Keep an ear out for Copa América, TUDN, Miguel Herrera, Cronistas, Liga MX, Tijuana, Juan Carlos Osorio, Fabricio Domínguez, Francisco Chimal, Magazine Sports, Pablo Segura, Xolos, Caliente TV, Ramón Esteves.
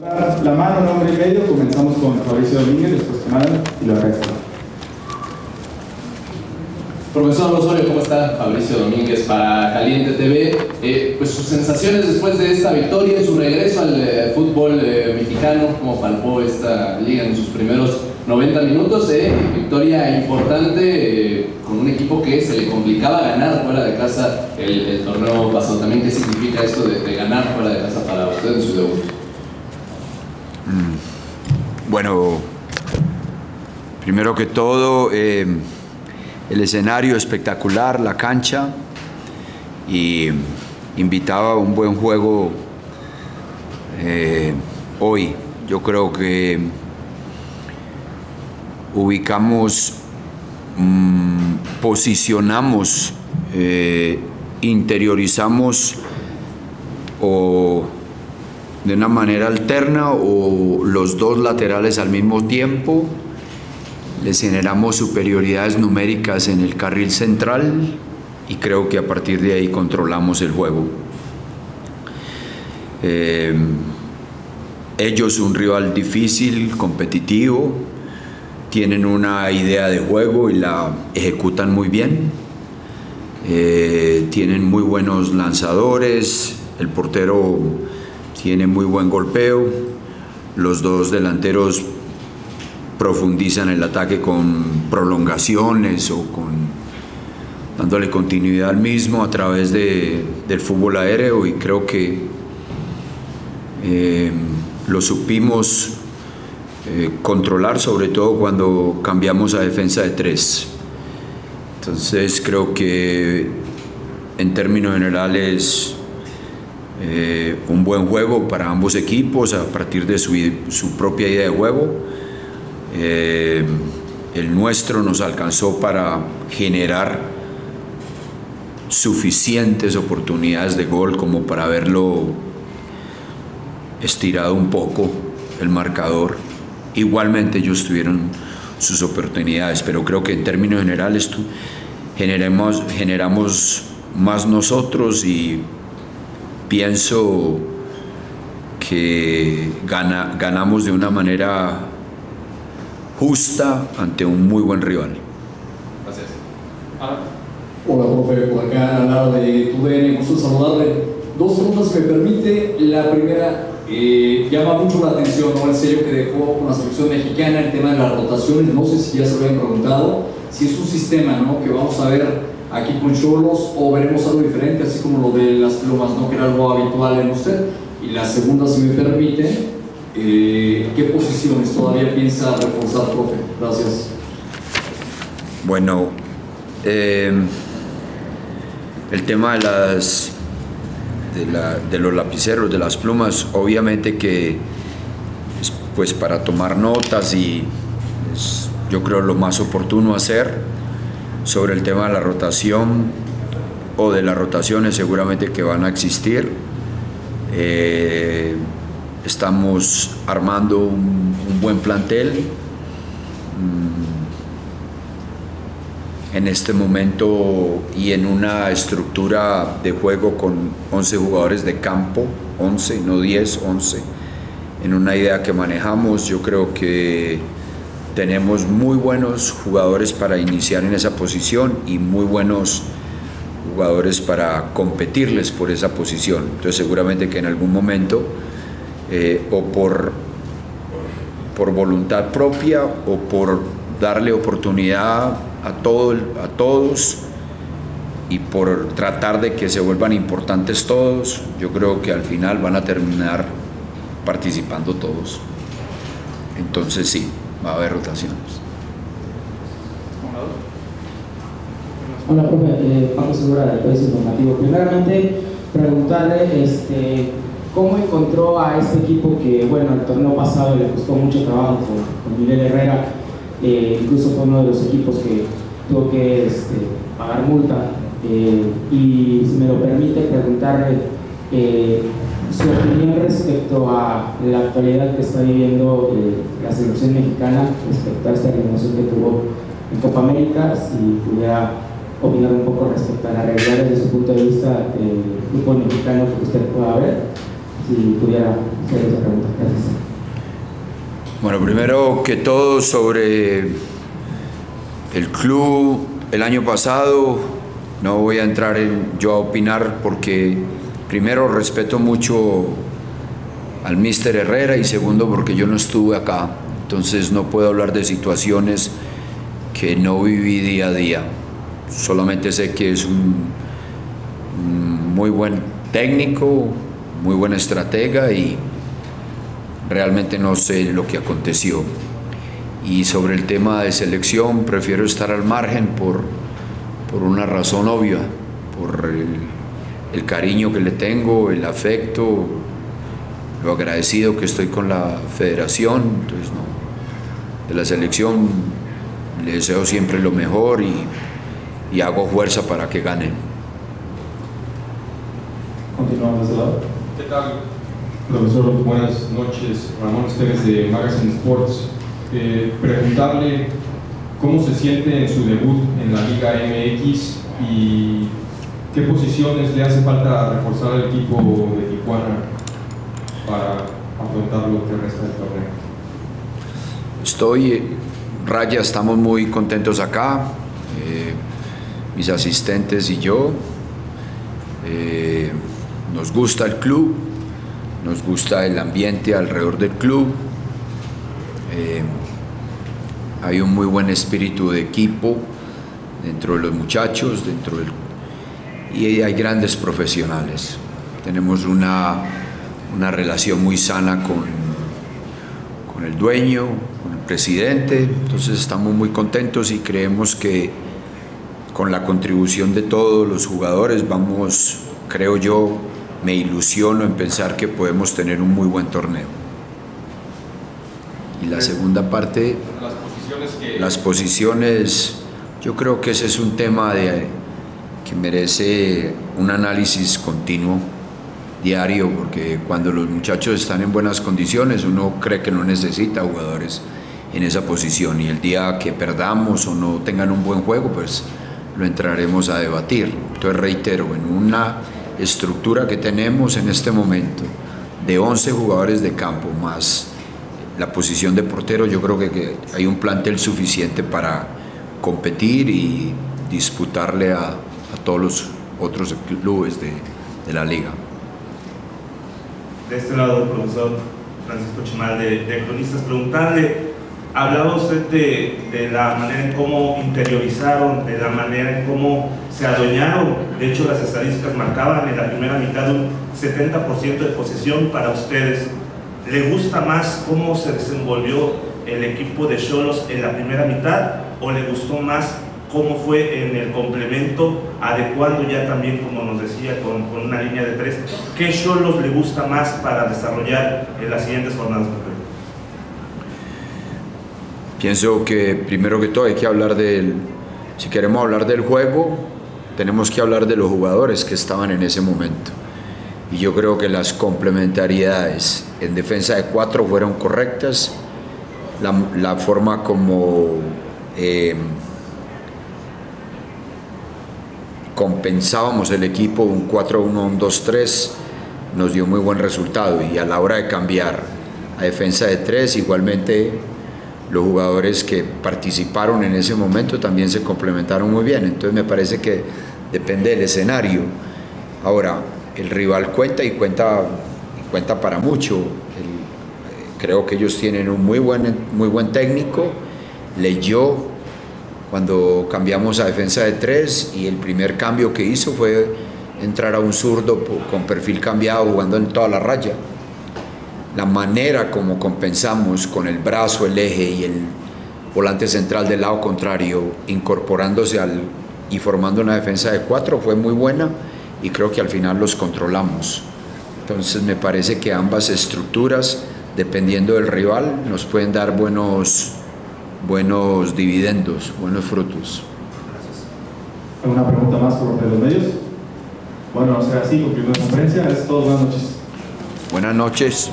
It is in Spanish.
La mano, nombre y medio. Comenzamos con Fabricio Domínguez, después Chimal y la resta. Profesor Osorio, ¿cómo está? Fabricio Domínguez para Caliente TV. Pues sus sensaciones después de esta victoria, su regreso al fútbol mexicano, como palpó esta liga en sus primeros 90 minutos. Victoria importante con un equipo que se le complicaba ganar fuera de casa el torneo pasado. También, ¿qué significa esto de ganar fuera de casa para usted en su debut? Bueno, primero que todo, el escenario espectacular, la cancha, y invitaba a un buen juego hoy. Yo creo que ubicamos, posicionamos, interiorizamos o de una manera alterna o los dos laterales al mismo tiempo. Les generamos superioridades numéricas en el carril central y creo que a partir de ahí controlamos el juego. Ellos un rival difícil, competitivo, tienen una idea de juego y la ejecutan muy bien. Tienen muy buenos lanzadores, el portero tiene muy buen golpeo, los dos delanteros profundizan el ataque con prolongaciones o dándole continuidad al mismo a través del fútbol aéreo, y creo que lo supimos controlar, sobre todo cuando cambiamos a defensa de tres. Entonces creo que en términos generales un buen juego para ambos equipos a partir de su propia idea de juego. El nuestro nos alcanzó para generar suficientes oportunidades de gol como para haberlo estirado un poco el marcador. Igualmente ellos tuvieron sus oportunidades, pero creo que en términos generales generamos más nosotros y pienso que ganamos de una manera justa ante un muy buen rival. Gracias. Hola, profe, por acá al lado de TUDN, gusto saludarle. Dos preguntas me permite. La primera, llama mucho la atención, ¿no?, el sello que dejó con la selección mexicana el tema de las rotaciones. No sé si ya se lo habían preguntado, si es un sistema, ¿no?, que vamos a ver aquí con Xolos, o veremos algo diferente, así como lo de las plumas, ¿no?, que era algo habitual en usted. Y la segunda, si me permite, ¿qué posiciones todavía piensa reforzar, profe? Gracias. Bueno, el tema de los lapiceros, de las plumas, obviamente que pues para tomar notas, y yo creo lo más oportuno hacer sobre el tema de la rotación o de las rotaciones seguramente que van a existir. Estamos armando un buen plantel. En este momento y en una estructura de juego con 11 jugadores de campo, 11, no 10, 11, en una idea que manejamos. Yo creo que tenemos muy buenos jugadores para iniciar en esa posición y muy buenos jugadores para competirles por esa posición. Entonces seguramente que en algún momento, o por voluntad propia o por darle oportunidad a todos y por tratar de que se vuelvan importantes todos, yo creo que al final van a terminar participando todos. Entonces sí, va a haber rotaciones. Hola, profe, Pablo Segura del País Informativo. Primeramente, preguntarle ¿cómo encontró a este equipo que, bueno, el torneo pasado le costó mucho trabajo con Miguel Herrera? Incluso fue uno de los equipos que tuvo que pagar multa. Y si me lo permite preguntarle su opinión respecto a la actualidad que está viviendo la selección mexicana respecto a esta eliminación que tuvo en Copa América, si pudiera opinar un poco respecto a la realidad desde su punto de vista del grupo mexicano que usted pueda ver. Si pudiera hacer esa pregunta. Gracias. Bueno, primero que todo sobre el club el año pasado, no voy a entrar yo a opinar porque primero respeto mucho al míster Herrera y segundo porque yo no estuve acá, entonces no puedo hablar de situaciones que no viví día a día. Solamente sé que es un muy buen técnico, muy buen estratega y realmente no sé lo que aconteció. Y sobre el tema de selección, prefiero estar al margen por una razón obvia, por el cariño que le tengo, el afecto, lo agradecido que estoy con la federación. Entonces, no, de la selección le deseo siempre lo mejor y hago fuerza para que ganen. Continuamos de lado. ¿Qué tal, profesor? Buenas noches. Ramón Esteves de Magazine Sports. Preguntarle cómo se siente en su debut en la Liga MX y qué posiciones le hace falta reforzar al equipo de Tijuana para afrontar lo que resta del torneo. Raya, estamos muy contentos acá, mis asistentes y yo. Nos gusta el club, nos gusta el ambiente alrededor del club. Hay un muy buen espíritu de equipo dentro de los muchachos, y hay grandes profesionales. Tenemos una relación muy sana con el dueño, con el presidente, entonces estamos muy contentos y creemos que con la contribución de todos los jugadores vamos, creo yo, me ilusiono en pensar que podemos tener un muy buen torneo. Y la segunda parte, las posiciones, yo creo que ese es un tema que merece un análisis continuo, diario, porque cuando los muchachos están en buenas condiciones, uno cree que no necesita jugadores en esa posición, y el día que perdamos o no tengan un buen juego, pues lo entraremos a debatir. Entonces reitero, en una estructura que tenemos en este momento, de 11 jugadores de campo más la posición de portero, yo creo que hay un plantel suficiente para competir y disputarle a todos los otros clubes de la liga. De este lado, profesor Francisco Chimal de Cronistas, preguntarle, hablaba usted de la manera en cómo interiorizaron, de la manera en cómo se adueñaron. De hecho, las estadísticas marcaban en la primera mitad un 70% de posesión para ustedes. ¿Le gusta más cómo se desenvolvió el equipo de Xolos en la primera mitad o le gustó más cómo fue en el complemento, adecuando ya también, como nos decía, con una línea de tres? ¿Qué Xolos le gusta más para desarrollar en las siguientes jornadas? Pienso que primero que todo hay que hablar si queremos hablar del juego, tenemos que hablar de los jugadores que estaban en ese momento. Y yo creo que las complementariedades en defensa de 4 fueron correctas. La forma como compensábamos el equipo, un 4-1, un 2-3, nos dio muy buen resultado. Y a la hora de cambiar a defensa de 3, igualmente los jugadores que participaron en ese momento también se complementaron muy bien. Entonces me parece que depende del escenario. Ahora, el rival cuenta y cuenta para mucho. Creo que ellos tienen un muy buen técnico. Leyó cuando cambiamos a defensa de 3 y el primer cambio que hizo fue entrar a un zurdo con perfil cambiado jugando en toda la raya. La manera como compensamos con el brazo, el eje y el volante central del lado contrario incorporándose y formando una defensa de 4 fue muy buena. Y creo que al final los controlamos. Entonces me parece que ambas estructuras, dependiendo del rival, nos pueden dar buenos dividendos, buenos frutos. Gracias. ¿Alguna pregunta más por los medios? Bueno, o sea, así concluimos la conferencia. Es todo. Buenas noches. Buenas noches.